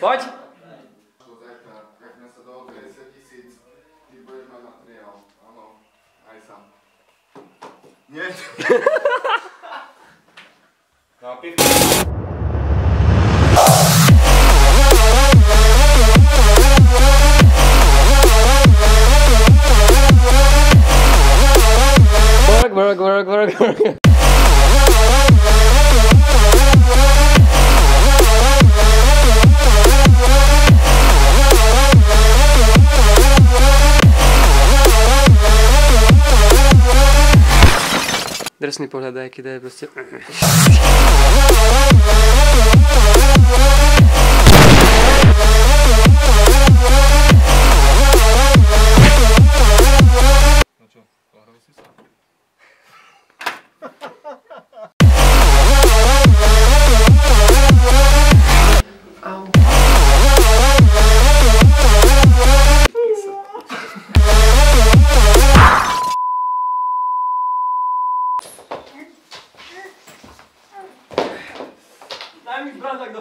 Vagy? Work. Dres mi pohleda, jak jde prostě. Daj mi brazak do...